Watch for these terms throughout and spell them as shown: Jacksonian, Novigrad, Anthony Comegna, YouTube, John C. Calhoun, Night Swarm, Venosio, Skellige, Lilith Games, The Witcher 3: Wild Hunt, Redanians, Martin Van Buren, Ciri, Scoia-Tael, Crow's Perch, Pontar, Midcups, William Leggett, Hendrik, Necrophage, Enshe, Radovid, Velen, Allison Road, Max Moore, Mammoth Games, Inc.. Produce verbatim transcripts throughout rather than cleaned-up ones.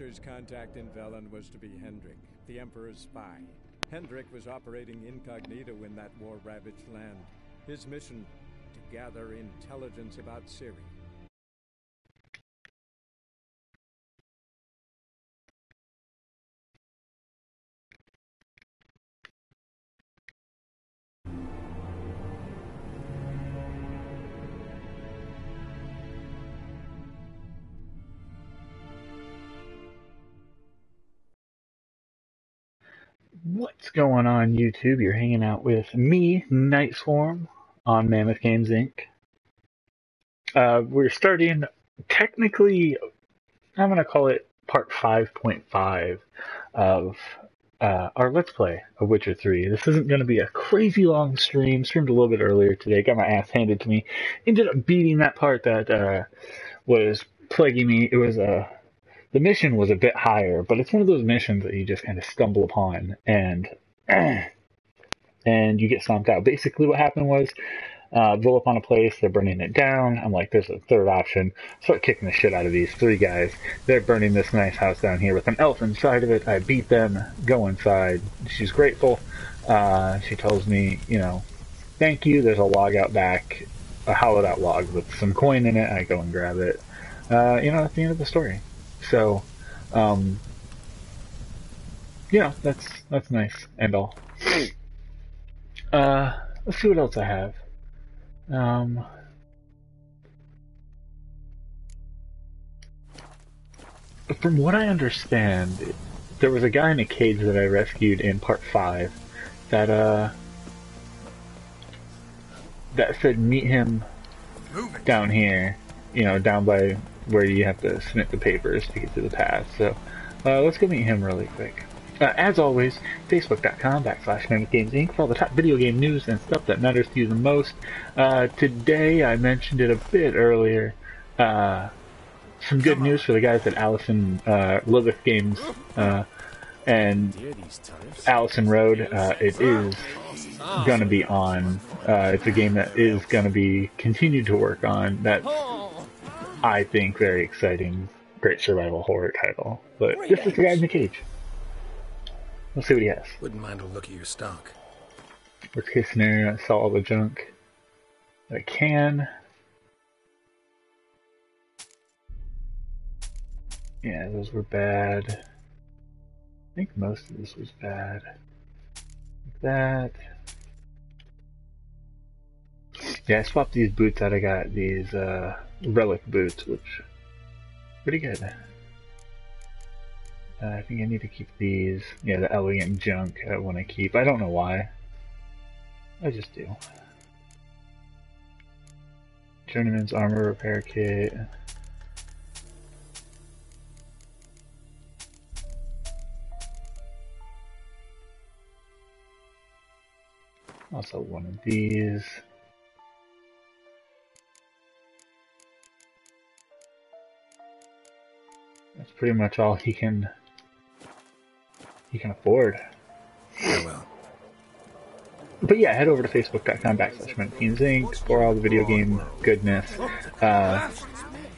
Walter's contact in Velen was to be Hendrik, the Emperor's spy. Hendrik was operating incognito in that war-ravaged land. His mission, to gather intelligence about Ciri. What's going on, YouTube? You're hanging out with me, Night Swarm, on Mammoth Games, Incorporated. Uh, we're starting, technically, I'm going to call it part five point five of uh, our Let's Play of Witcher three. This isn't going to be a crazy long stream. Streamed a little bit earlier today, got my ass handed to me. Ended up beating that part that uh, was plaguing me. It was a... Uh, The mission was a bit higher, but it's one of those missions that you just kind of stumble upon, and and you get stomped out. Basically what happened was, uh, roll up on a place, they're burning it down. I'm like, there's a third option. Start kicking the shit out of these three guys. They're burning this nice house down here with an elf inside of it. I beat them, go inside. She's grateful. Uh, she tells me, you know, thank you. There's a log out back, a hollowed out log with some coin in it. I go and grab it. Uh, you know, that's the end of the story. So, um, yeah, that's, that's nice and all. Uh, let's see what else I have. Um, from what I understand, there was a guy in a cage that I rescued in part five that, uh, that said meet him down here, you know, down by... where you have to submit the papers to get to the path. So uh, let's go meet him really quick. Uh, as always, facebook.com backslash Mammoth Games, Incorporated for all the top video game news and stuff that matters to you the most. Uh, today, I mentioned it a bit earlier, uh, some good news for the guys at Allison, uh, Lilith Games, uh, and Allison Road. Uh, it is going to be on. Uh, it's a game that is going to be continued to work on. That's, I think, very exciting, great survival horror title. But this is the guy in the cage. Let's see what he has. Wouldn't mind a look at your stock. Worst case scenario, I sell all the junk that I can. Yeah, those were bad. I think most of this was bad. Like that. Yeah, I swapped these boots out. I got these, uh... relic boots, which pretty good. Uh, I think I need to keep these. Yeah, the elegant junk I want to keep. I don't know why. I just do. Journeyman's armor repair kit. Also one of these. That's pretty much all he can he can afford. Yeah, well. But yeah, head over to facebook.com backslash Mammoth Games, Incorporated for all the video game goodness. Uh,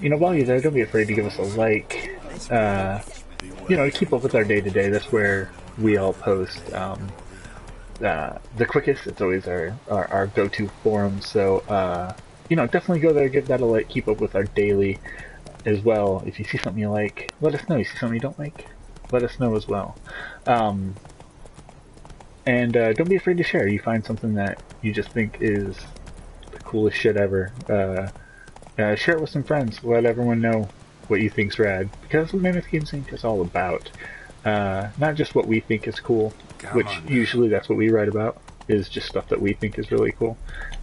you know, while you're there, don't be afraid to give us a like. Uh, you know, to keep up with our day-to-day. That's where we all post um, uh, the quickest. It's always our, our, our go-to forum. So, uh, you know, definitely go there, give that a like, keep up with our daily as well. If you see something you like, let us know. You see something you don't like, let us know as well. Um, and uh, don't be afraid to share. You find something that you just think is the coolest shit ever. Uh, uh, share it with some friends. Let everyone know what you think's rad. Because that's what Mammoth Games, Incorporated is all about. Uh, not just what we think is cool, Come which on, usually that's what we write about, is just stuff that we think is really cool.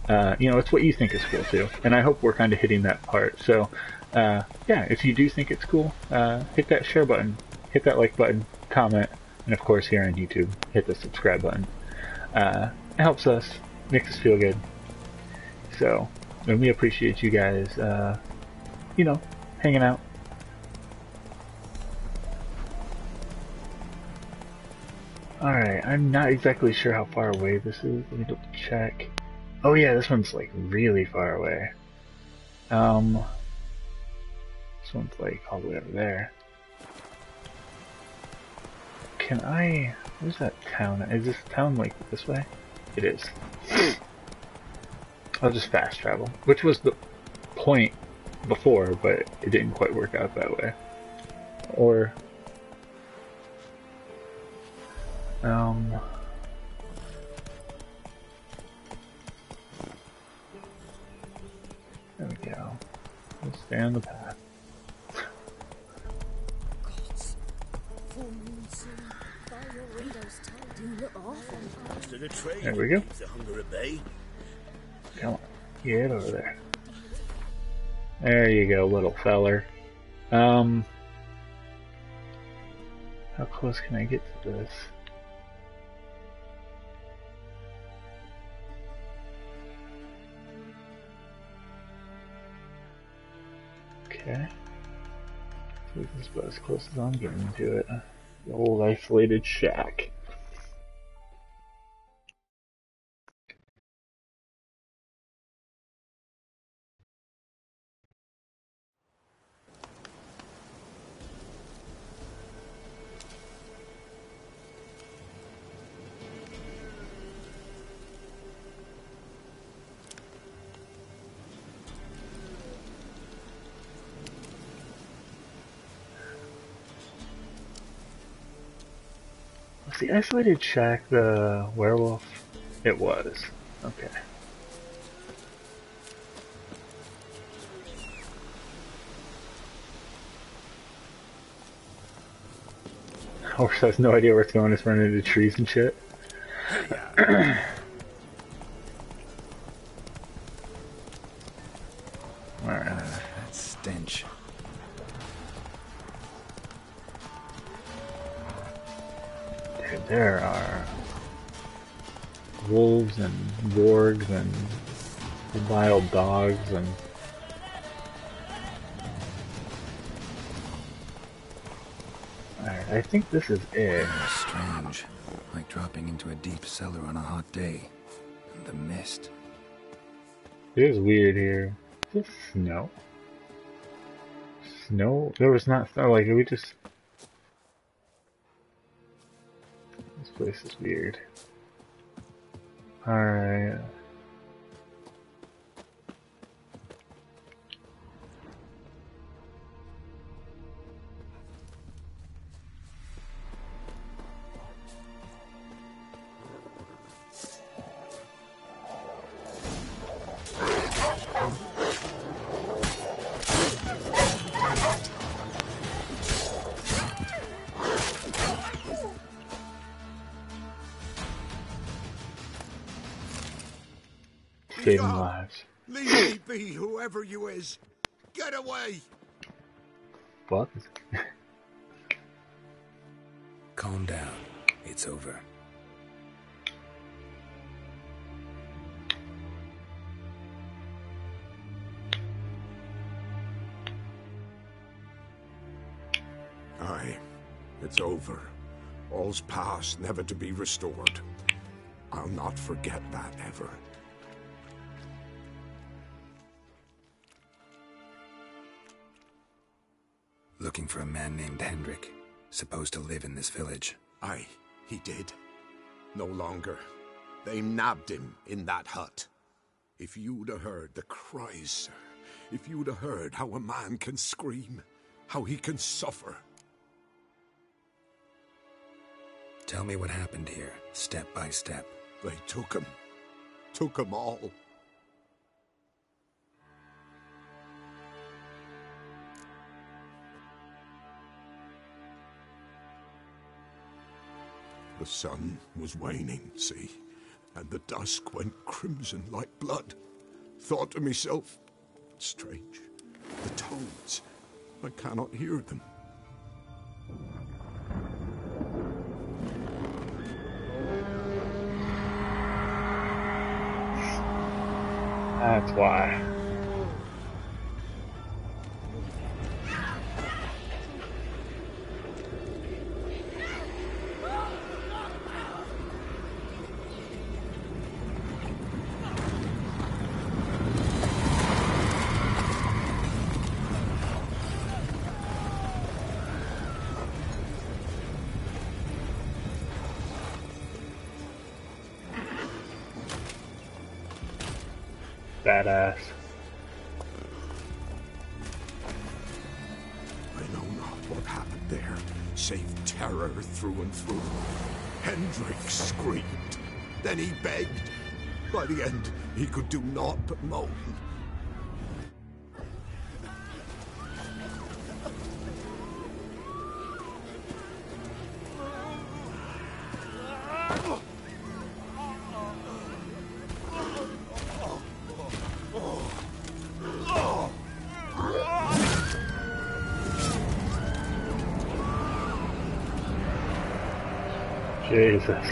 Uh, you know, it's what you think is cool too. And I hope we're kind of hitting that part. So, Uh, yeah, if you do think it's cool, uh, hit that share button, hit that like button, comment, and of course here on YouTube, hit the subscribe button. Uh, it helps us, makes us feel good. So, and we appreciate you guys, uh, you know, hanging out. Alright, I'm not exactly sure how far away this is, let me double check. Oh yeah, this one's like really far away. Um... This one's like all the way over there. Can I... where's that town? Is this town like this way? It is. I'll just fast travel, which was the point before, but it didn't quite work out that way. Or... Um... there we go. We'll stay on the path. There we go. Come on, get over there. There you go, little feller. Um, how close can I get to this? Okay, so this is about as close as I'm getting to it. The old isolated shack. The isolated shack, the werewolf, it was. Okay. Horse has no idea where it's going, it's running into trees and shit. Yeah. Alright. Uh, that stench. There are wolves and wargs and wild dogs and alright, I think this is it. Strange. Like dropping into a deep cellar on a hot day. And the mist. It is weird here. Is this snow? Snow? There was not snow, like we just... This place is weird. Alright. Lives. Leave me be, whoever you is. Get away. What? Calm down. It's over. Aye, it's over. All's past, never to be restored. I'll not forget that ever. Looking for a man named Hendrik, supposed to live in this village. Aye, he did. No longer. They nabbed him in that hut. If you'd have heard the cries, sir, if you'd have heard how a man can scream, how he can suffer. Tell me what happened here, step by step. They took him. Took him all. The sun was waning, see, and the dusk went crimson like blood. Thought to myself, strange, the toads, I cannot hear them. That's why. Badass. I know not what happened there, save terror through and through. Hendrik screamed. Then he begged. By the end, he could do naught but moan. Jesus.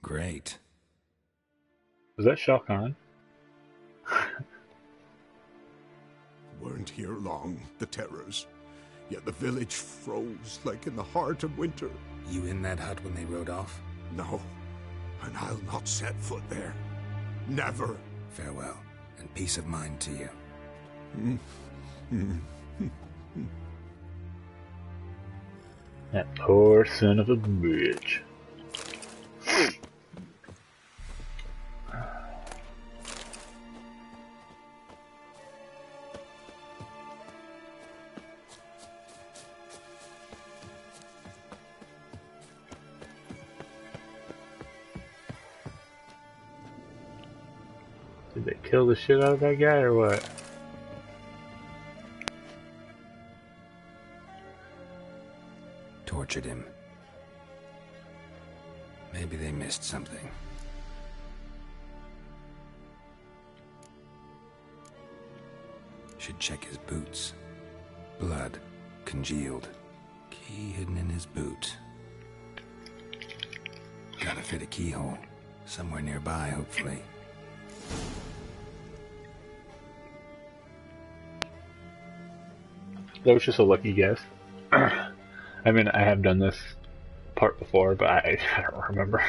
Great. Was that shock on? Weren't here long, the terrors. Yet the village froze like in the heart of winter. You in that hut when they rode off? No, and I'll not set foot there. Never. Farewell, and peace of mind to you. Mm. Mm. Mm. That poor son of a bitch. Kill the shit out of that guy or what? Tortured him. Maybe they missed something. Should check his boots. Blood congealed. Key hidden in his boot. Gotta fit a keyhole. Somewhere nearby, hopefully. That was just a lucky guess. I mean, I have done this part before, but I, I don't remember.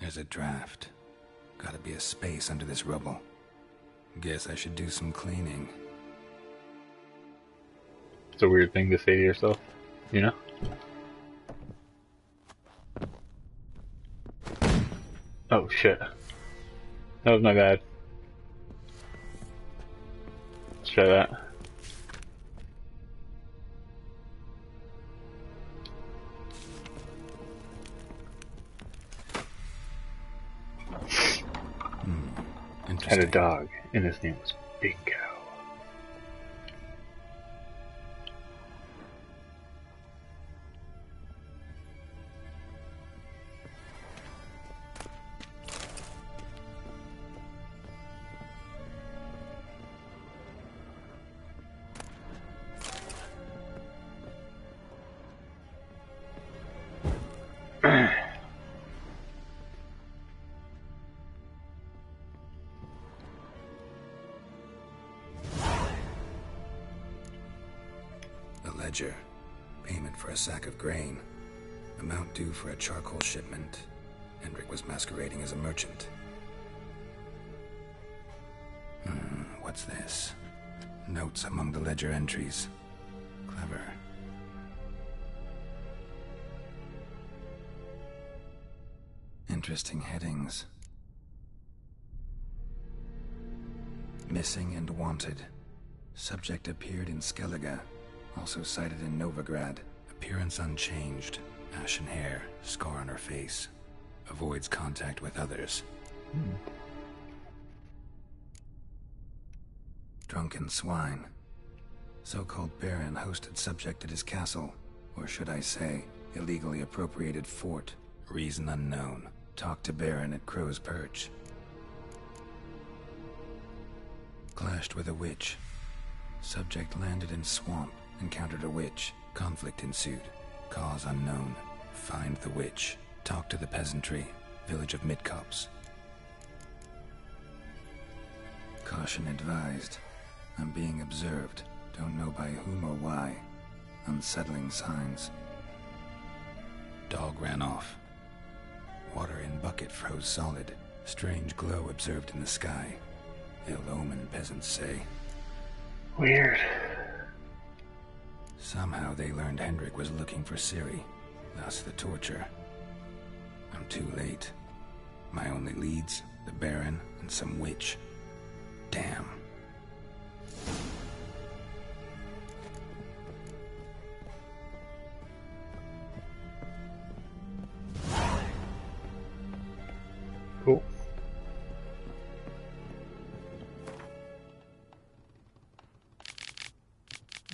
There's a draft. Gotta be a space under this rubble. Guess I should do some cleaning. It's a weird thing to say to yourself, you know? Oh shit. That was my bad. Let's try that. Hmm. Had a dog, and his name was Big Cow. Payment for a sack of grain, amount due for a charcoal shipment. Hendrik was masquerading as a merchant. Hmm, what's this? Notes among the ledger entries. Clever. Interesting headings. Missing and wanted. Subject appeared in Skellige. Also sighted in Novigrad. Appearance unchanged. Ashen hair, scar on her face. Avoids contact with others. Hmm. Drunken swine. So-called baron hosted subject at his castle. Or should I say, illegally appropriated fort. Reason unknown. Talked to baron at Crow's Perch. Clashed with a witch. Subject landed in swamp. Encountered a witch. Conflict ensued. Cause unknown. Find the witch. Talk to the peasantry. Village of Midcups. Caution advised. I'm being observed. Don't know by whom or why. Unsettling signs. Dog ran off. Water in bucket froze solid. Strange glow observed in the sky. Ill omen, peasants say. Weird. Somehow they learned Hendrik was looking for Ciri, thus the torture. I'm too late. My only leads, the Baron, and some witch. Damn. Cool.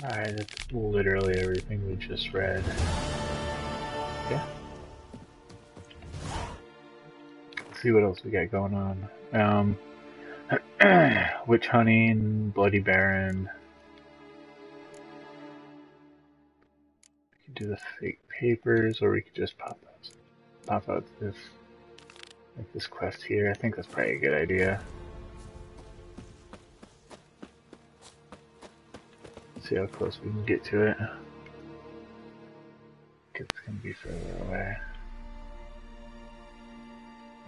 Alright, that's literally everything we just read. Yeah. Let's see what else we got going on. Um, witch hunting, bloody Baron. We could do the fake papers, or we could just pop out, pop out this. Like this quest here, I think that's probably a good idea. Let's see how close we can get to it. I think it's gonna be further away.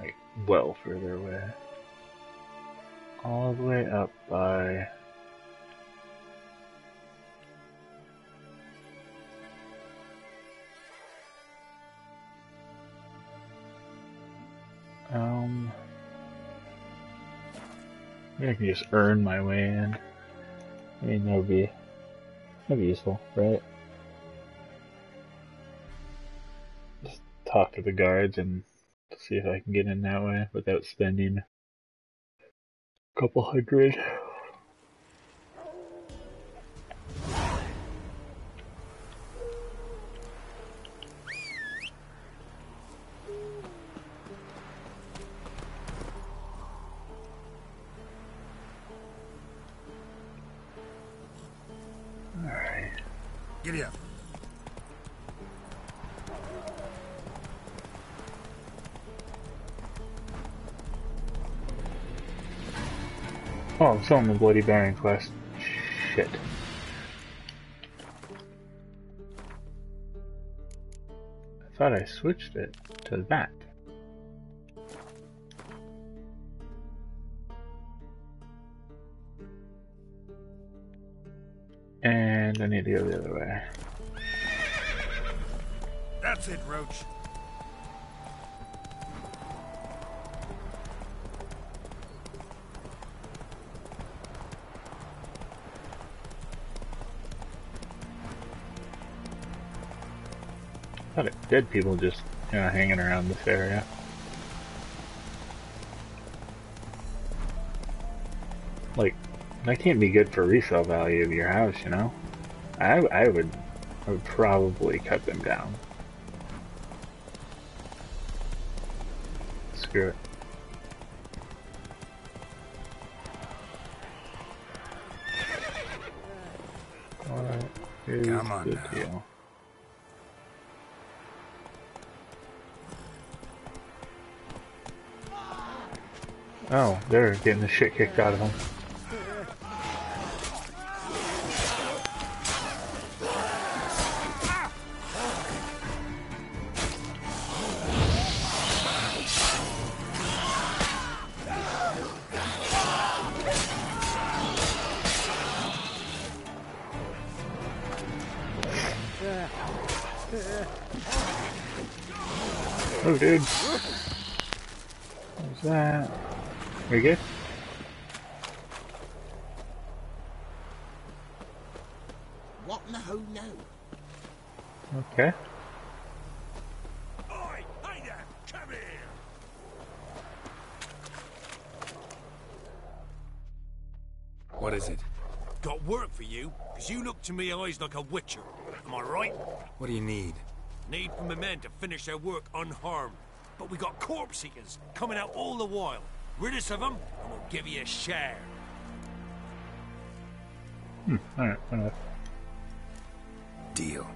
Like, well further away. All the way up by... Um, maybe I can just earn my way in. I mean, that would be, that'd be useful, right? Just talk to the guards and see if I can get in that way without spending a couple hundred. Oh, I'm still on the Bloody Baron quest. Shit. I thought I switched it to that. And I need to go the other way. That's it, Roach. I thought it dead people just, you know, hanging around this area. Like, that can't be good for resale value of your house, you know? I, I would, I would probably cut them down. Screw it. Alright, here's the deal. Oh, they're getting the shit kicked out of them. Oh, dude. What's that? We good? What in the hell now? Okay. Oi, hey there, come here. What is it? Got work for you, because you look to me eyes like a witcher. Am I right? What do you need? Need for my men to finish their work unharmed. But we got corpse seekers coming out all the while. Rid us of them, and we'll give you a share. Hmm, alright, alright. Deal.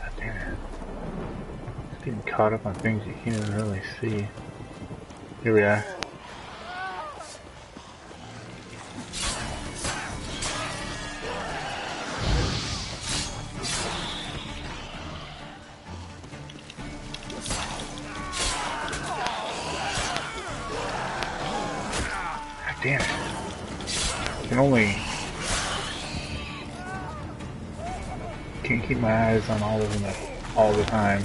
God damn it. Getting caught up on things you can't even really see. Here we are. God damn it. I can only... can't keep my eyes on all of them all the time.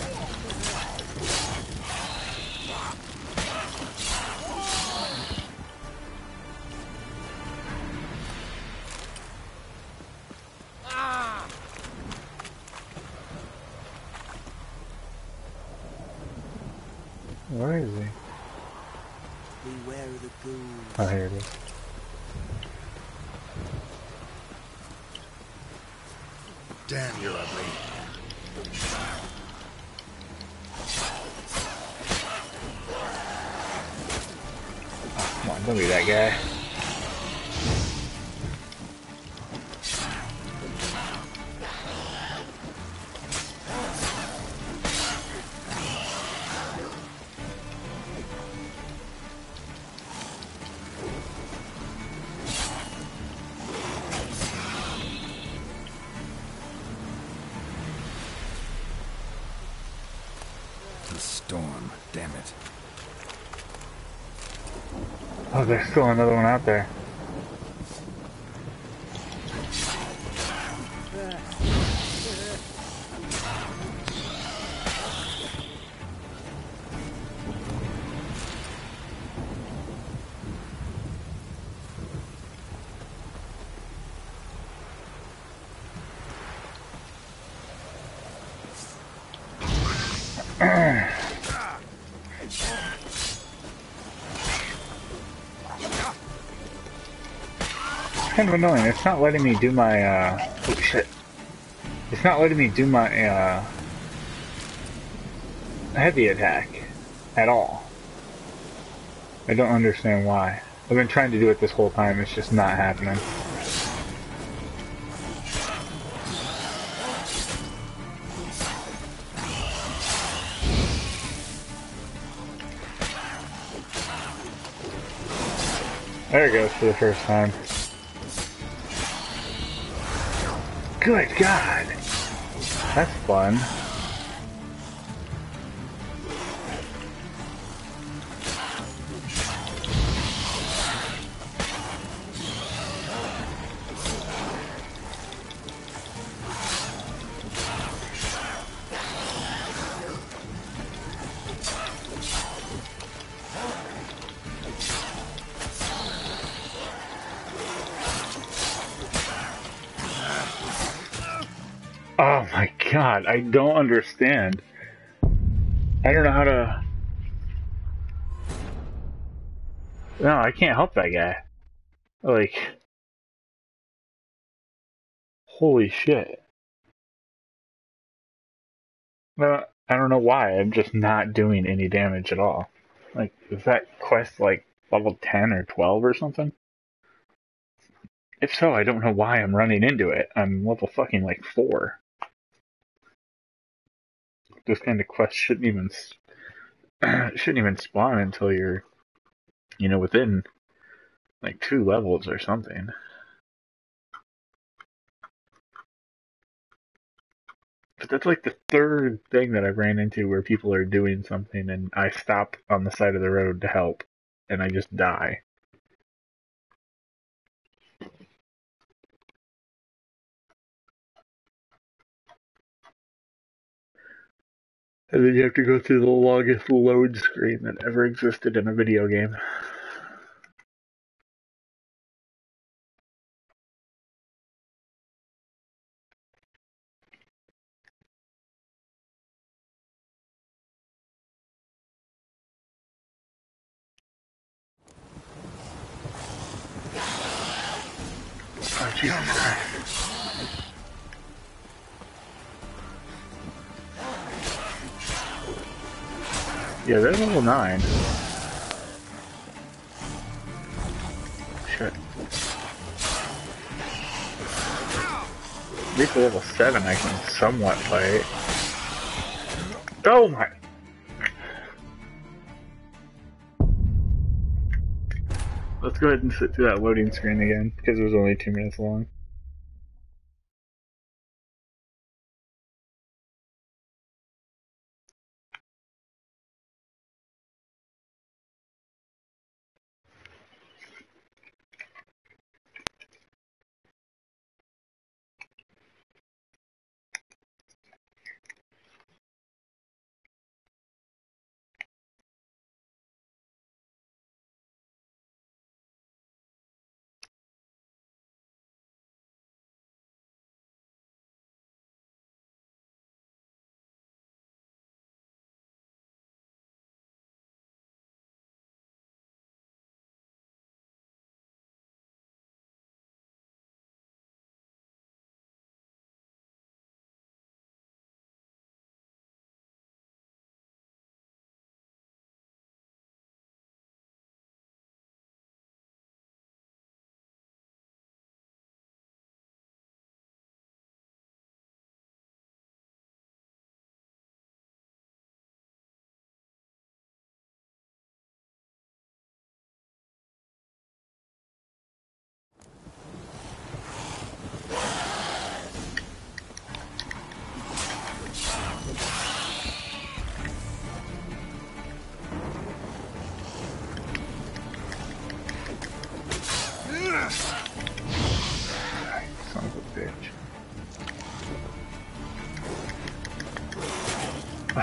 There's still another one out there. Kind of annoying. It's not letting me do my, uh, oh shit. It's not letting me do my, uh, heavy attack at all. I don't understand why. I've been trying to do it this whole time, it's just not happening. There it goes for the first time. Good God! That's fun. I don't understand. I don't know how to... No, I can't help that guy. Like... Holy shit. No, I don't know why. I'm just not doing any damage at all. Like, is that quest like level ten or twelve or something? If so, I don't know why I'm running into it. I'm level fucking like four. This kind of quest shouldn't even shouldn't even spawn until you're, you know, within like two levels or something. But that's like the third thing that I've ran into where people are doing something and I stop on the side of the road to help and I just die. And then you have to go through the longest load screen that ever existed in a video game. Oh, Jesus Christ. Yeah, they're level nine. Shit. At least level seven I can somewhat fight. Oh my... let's go ahead and sit through that loading screen again, because it was only two minutes long.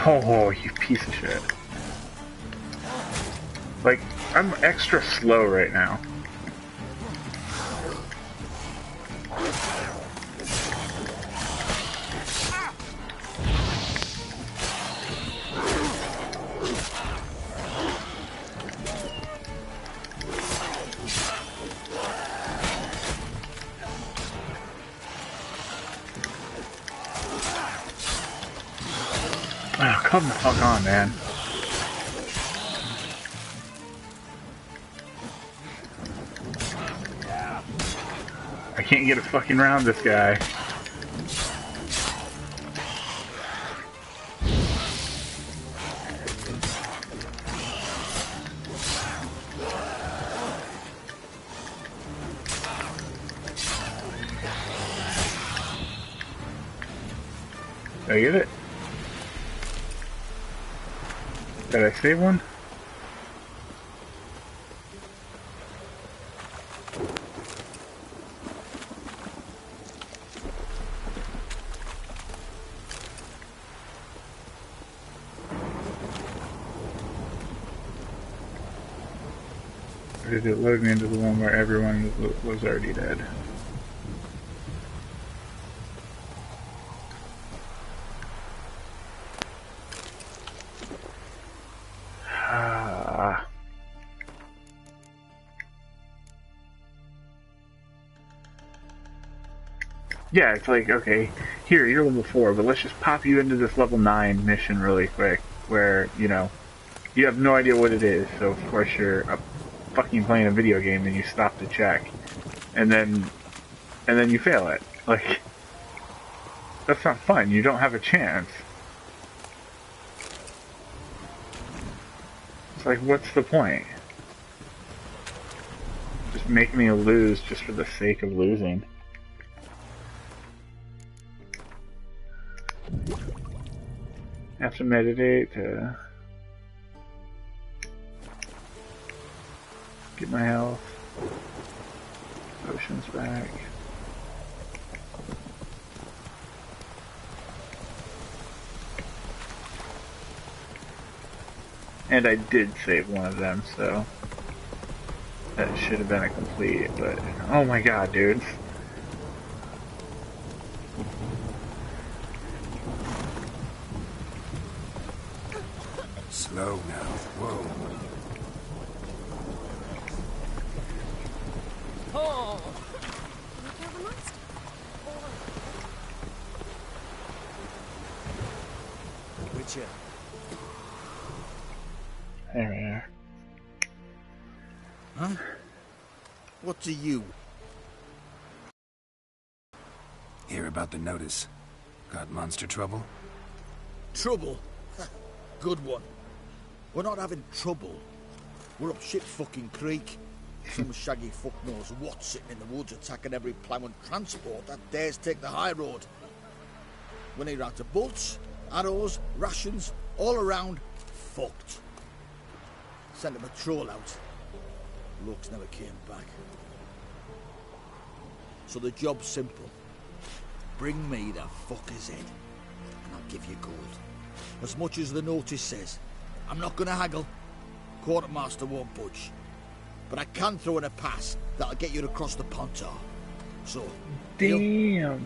Oh, you piece of shit. Like, I'm extra slow right now. Come the fuck on, man. I can't get a fucking round this guy. Did I get it? Did I save one? Or did it load me into the one where everyone was already dead? Yeah, it's like, okay, here, you're level four, but let's just pop you into this level nine mission really quick, where, you know, you have no idea what it is, so of course you're up fucking playing a video game and you stop to check, and then, and then you fail it. Like, that's not fun, you don't have a chance. It's like, what's the point? Just make me lose just for the sake of losing. Have to meditate to get my health, potions back. And I did save one of them, so that should have been a complete, but oh my god, dude. Slow now. Whoa. Oh. Witcher. There we are. Huh? What do you hear about the notice? Got monster trouble? Trouble? Good one. We're not having trouble. We're up shit fucking creek. Some shaggy fuck knows what sitting in the woods attacking every plough and transport that dares take the high road. When he out of bolts, arrows, rations, all around, fucked. Sent a patrol out. Looks never came back. So the job's simple. Bring me the fucker's head, and I'll give you gold. As much as the notice says. I'm not gonna haggle. Quartermaster won't budge. But I can throw in a pass that'll get you across the Pontar. So... Damn! He'll...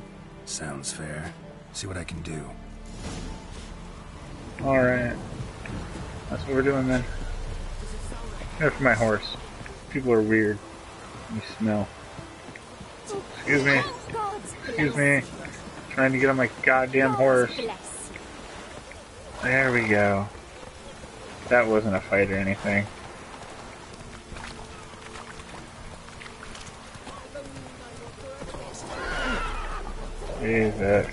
Sounds fair. See what I can do. Alright. That's what we're doing then. Except for my horse. People are weird. You smell. Excuse me. Excuse me. I'm trying to get on my goddamn horse. There we go. That wasn't a fight or anything. Jesus.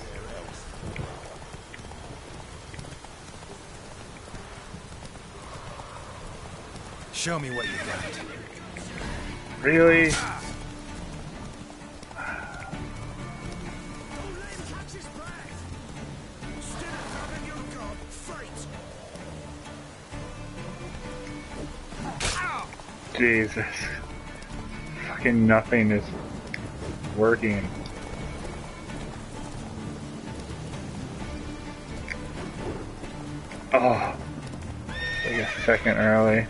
Show me what you got. Really? Jesus. Fucking nothing is working. Oh. Like a second early.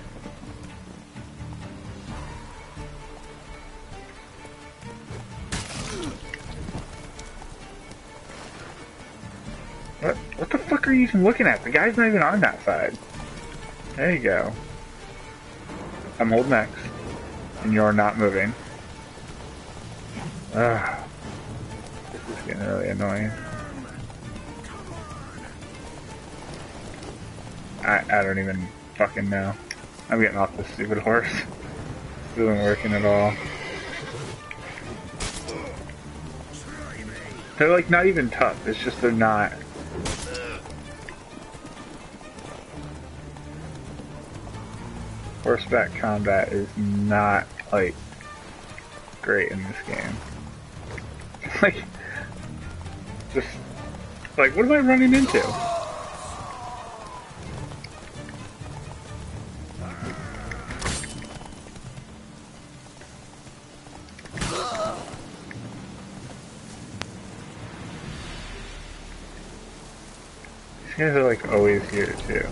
What, what the fuck are you even looking at? The guy's not even on that side. There you go. I'm holding X, and you're not moving. Ugh. This is getting really annoying. I, I don't even fucking know. I'm getting off this stupid horse. This isn't working at all. They're like not even tough, it's just they're not. Horseback combat is not, like, great in this game. Like, just, like, what am I running into? These guys are, like, always here, too.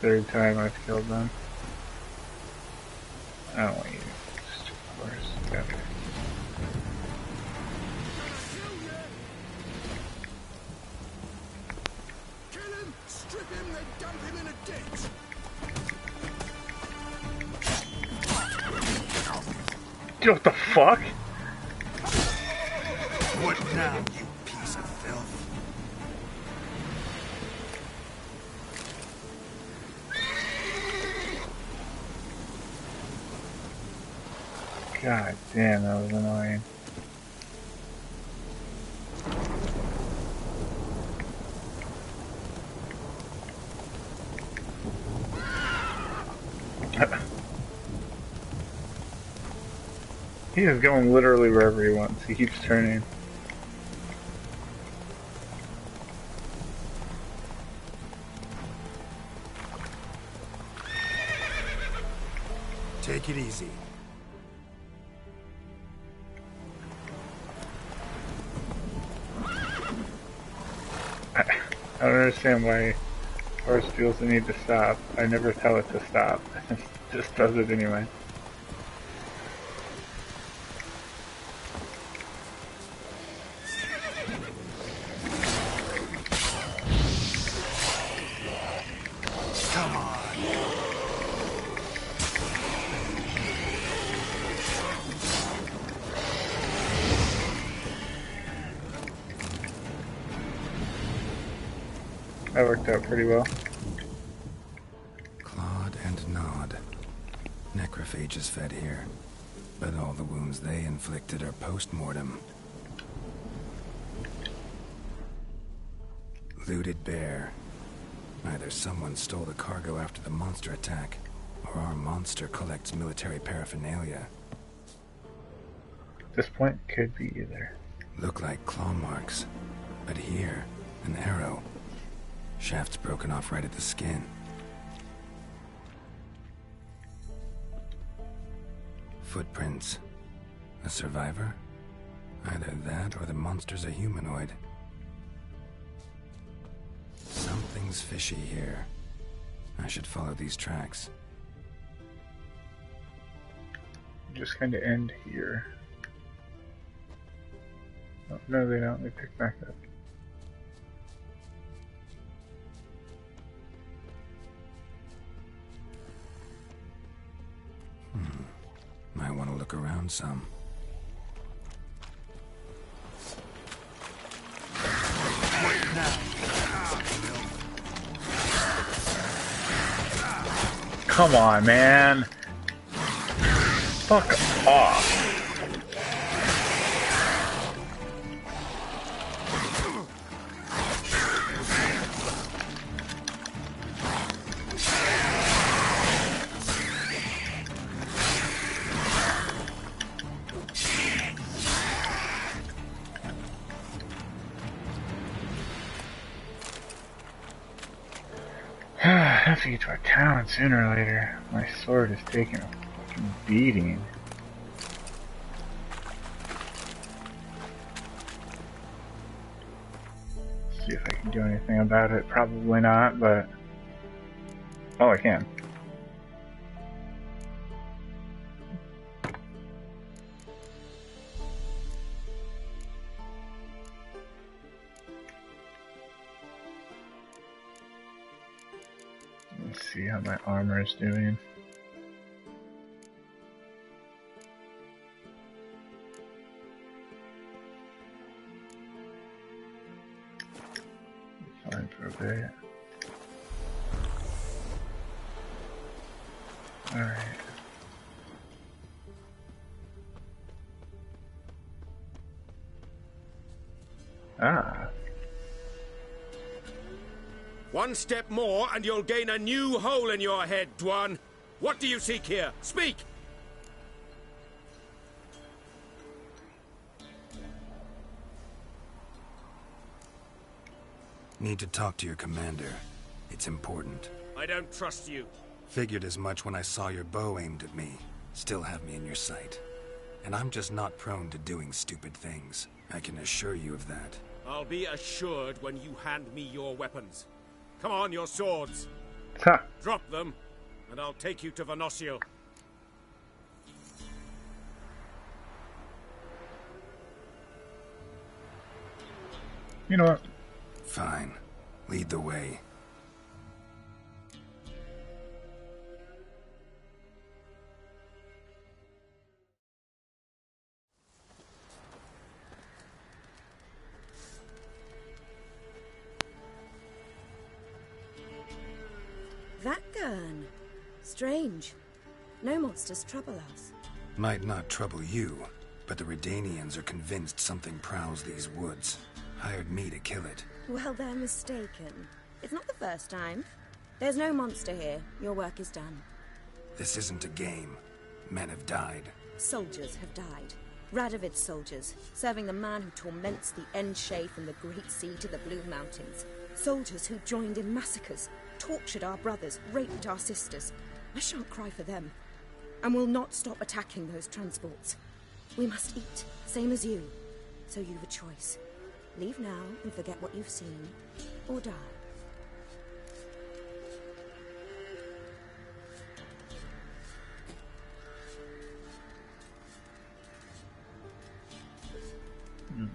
Third time I've killed them. I don't want you to horse. Okay. Kill him, strip him, then dump him in a ditch. What the fuck? What now? God damn, that was annoying. He is going literally wherever he wants. He keeps turning. Take it easy. I don't understand why horse feels the need to stop. I never tell it to stop. It just does it anyway. Come on. That worked out pretty well. Clawed and gnawed. Necrophage is fed here, but all the wounds they inflicted are post-mortem. Looted bear. Either someone stole the cargo after the monster attack, or our monster collects military paraphernalia. At this point, could be either. Look like claw marks, but here, an arrow. Shaft's broken off right at the skin. Footprints. A survivor? Either that or the monster's a humanoid. Something's fishy here. I should follow these tracks. Just kind of end here. Oh, no, they don't. They pick back up. Hmm. Might want to look around some. Come on, man. Fuck off. To get to our town sooner or later. My sword is taking a fucking beating. Let's see if I can do anything about it. Probably not, but oh, I can. See how my armor is doing. Fine for a bit. All right. Ah. One step more, and you'll gain a new hole in your head, Dwan. What do you seek here? Speak! Need to talk to your commander. It's important. I don't trust you. Figured as much when I saw your bow aimed at me. Still have me in your sight. And I'm just not prone to doing stupid things. I can assure you of that. I'll be assured when you hand me your weapons. Come on, your swords. Huh. Drop them, and I'll take you to Venosio. You know what? Fine. Lead the way. Strange. No monsters trouble us. Might not trouble you, but the Redanians are convinced something prowls these woods. Hired me to kill it. Well, they're mistaken. It's not the first time. There's no monster here. Your work is done. This isn't a game. Men have died. Soldiers have died. Radovid soldiers, serving the man who torments the Enshe from the Great Sea to the Blue Mountains. Soldiers who joined in massacres, tortured our brothers, raped our sisters. I shan't cry for them, and will not stop attacking those transports. We must eat, same as you, so you've a choice. Leave now and forget what you've seen, or die. Mm.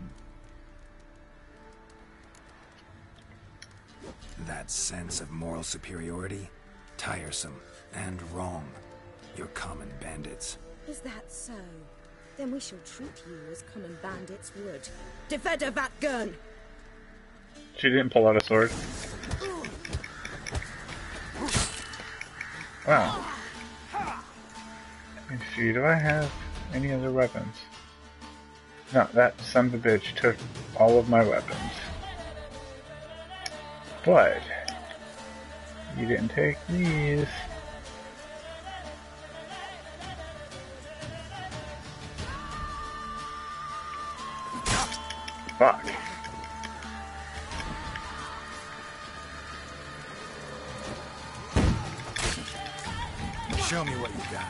That sense of moral superiority? Tiresome and wrong. You're common bandits. Is that so? Then we shall treat you as common bandits would. Defender that gun! She didn't pull out a sword. Wow. see, do I have any other weapons? No, that son of a bitch took all of my weapons. But you didn't take these. Fuck. Show me what you got.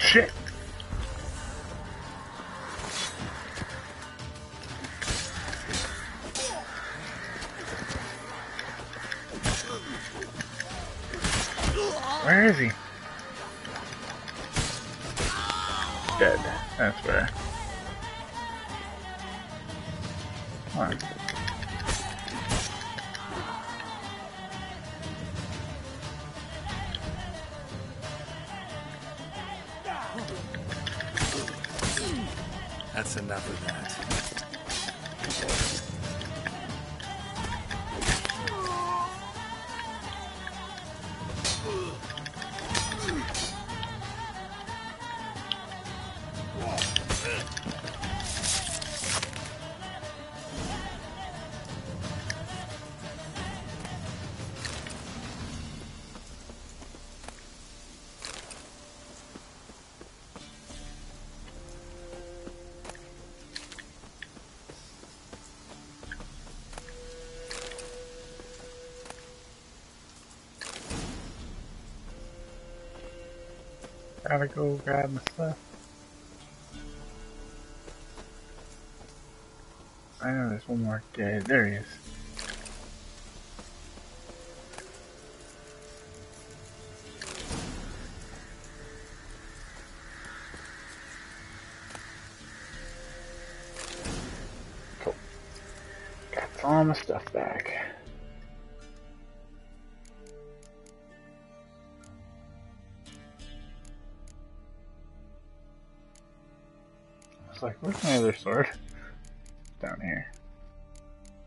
Shit! Where is he? Dead. That's where. Come on. That's enough of that. Gotta go grab my stuff. I know there's one more dead. There he is. Cool. Got all my stuff back. Like, where's my other sword? Down here.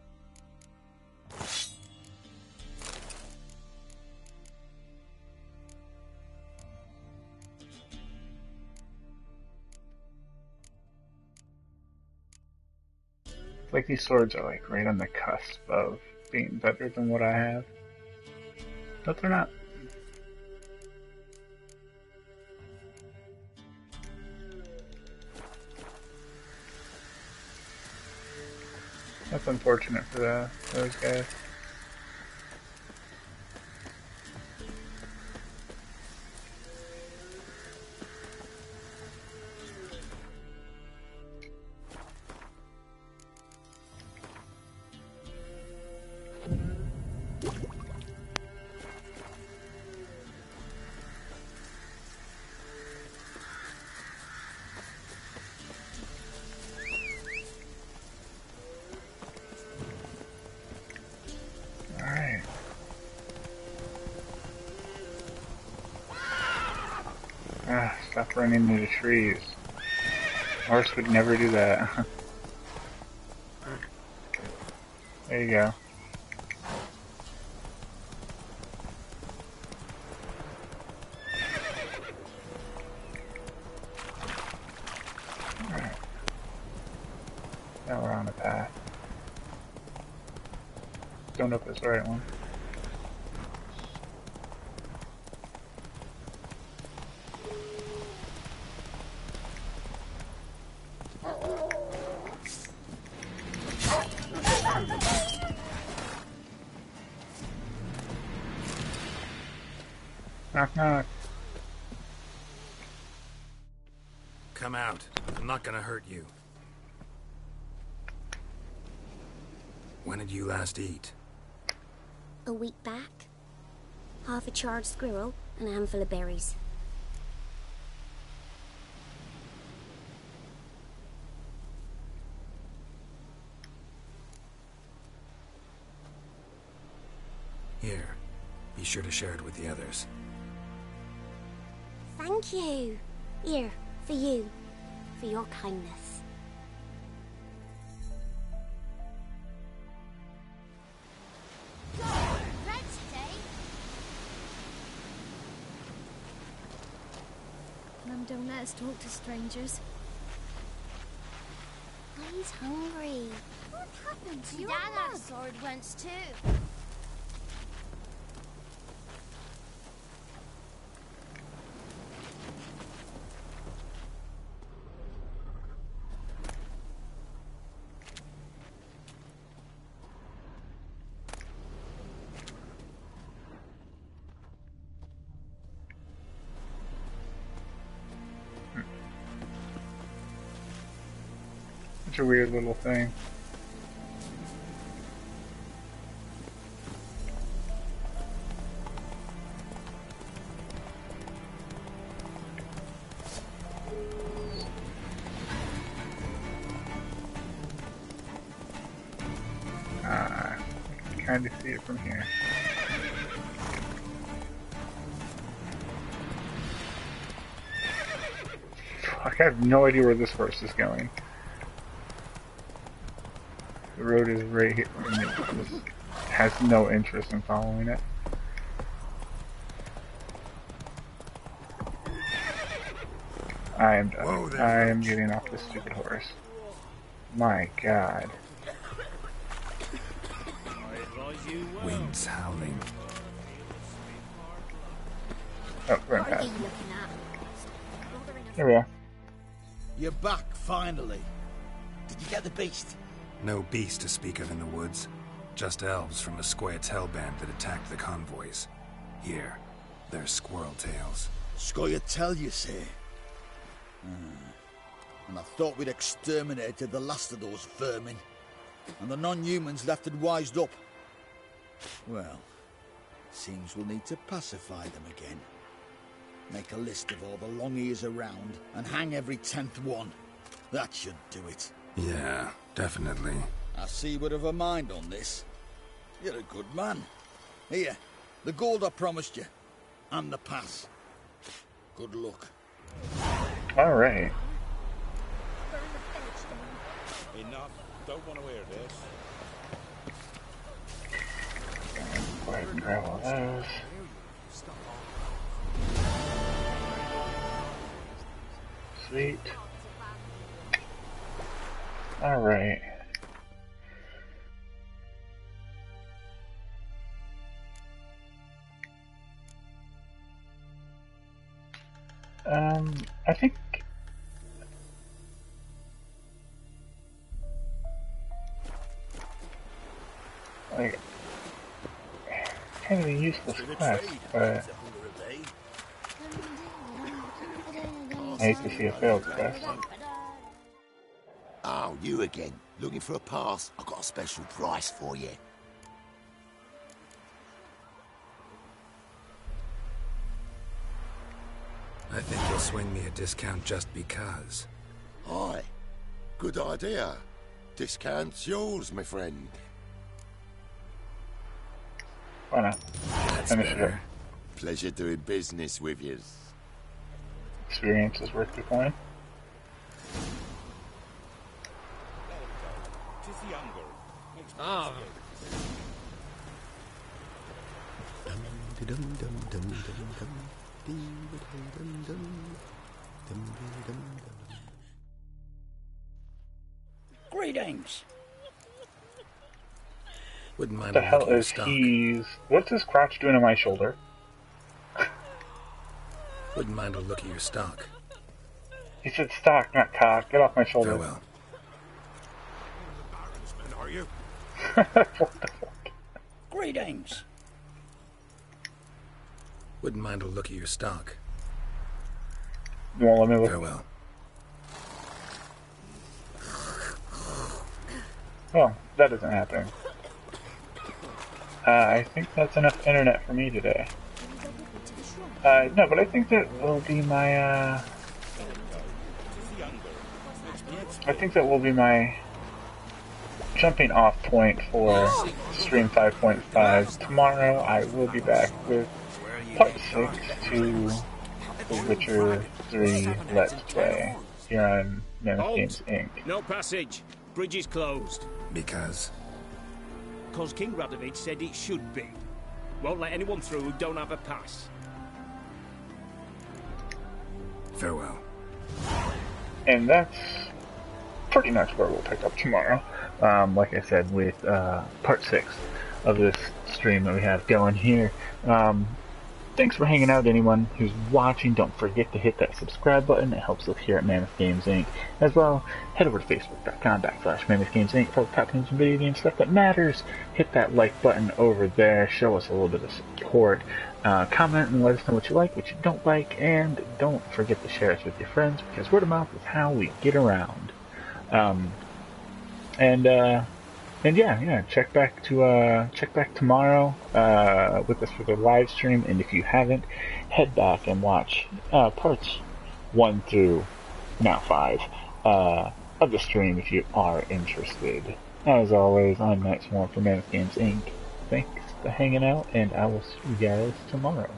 It's like these swords are like right on the cusp of being better than what I have. But they're not. That's unfortunate for the, those guys. Ah, stop running into the trees. Horse would never do that. There you go. Alright. Now we're on a path. Don't know if it's the right one. Knock, knock. Come out. I'm not gonna hurt you. When did you last eat? A week back. Half a charred squirrel and a handful of berries. Here, be sure to share it with the others. Thank you. Here, for you. For your kindness. God, that's today. Mum, don't let us talk to strangers. He's hungry. What happened to you? Dad had a sword once too. It's a weird little thing. Ah, I can kind of see it from here. Fuck, I have no idea where this verse is going. The road is right here, and it just has no interest in following it. I am done. Whoa, I am getting off this stupid horse. My God. Wind's howling. Oh, right past. There we are. You're back finally. Did you get the beast? No beast to speak of in the woods, just elves from a Scoia-Tael band that attacked the convoys. Here, they're squirrel tails. Scoia-Tael, you say? Hmm. And I thought we'd exterminated the last of those vermin, and the non-humans left had wised up. Well, seems we'll need to pacify them again. Make a list of all the long ears around, and hang every tenth one. That should do it. Yeah. Definitely. I see you'd have a mind on this. You're a good man. Here, the gold I promised you, and the pass. Good luck. All right. Enough. Don't want to wear this. Go ahead and grab all those. Sweet. All right. Um, I think like kind of a useless quest, but I hate to see a failed quest. Oh, you again. Looking for a pass? I've got a special price for you. I think you'll swing me a discount just because. Aye. Good idea. Discount's yours, my friend. Why not? That's better. Pleasure doing business with you. Experience is worth the coin. Ah. Greetings. Wouldn't mind the hell is he's? What's his crotch doing on my shoulder? Wouldn't mind a look at your stock. He said stock, not cock. Get off my shoulder. Farewell. You. Greetings. Wouldn't mind a look at your stock. You won't let me look. Farewell. Well, that isn't happening. Uh, I think that's enough internet for me today. Uh, no, but I think that will be my. Uh, I think that will be my. jumping off point for stream five point five. Tomorrow I will be back with part six to The Witcher three Let's Play here on Mammoth Games, Incorporated. No passage. Bridge is closed. Because? Because King Radovid said it should be. Won't let anyone through who don't have a pass. Farewell. And that's pretty much where we'll pick up tomorrow. Um, like I said, with uh, part six of this stream that we have going here. Um, thanks for hanging out, anyone who's watching. Don't forget to hit that subscribe button. It helps us here at Mammoth Games, Incorporated. As well, head over to facebook.com backslash Mammoth Games, Incorporated for the top news and video game stuff that matters. Hit that like button over there. Show us a little bit of support. Uh, comment and let us know what you like, what you don't like, and don't forget to share us with your friends, because word of mouth is how we get around. Um, and, uh, and yeah, yeah, check back to, uh, check back tomorrow, uh, with us for the live stream, and if you haven't, head back and watch, uh, parts one through, now five, uh, of the stream if you are interested. As always, I'm Max Moore for Mammoth Games, Incorporated. Thanks for hanging out, and I will see you guys tomorrow.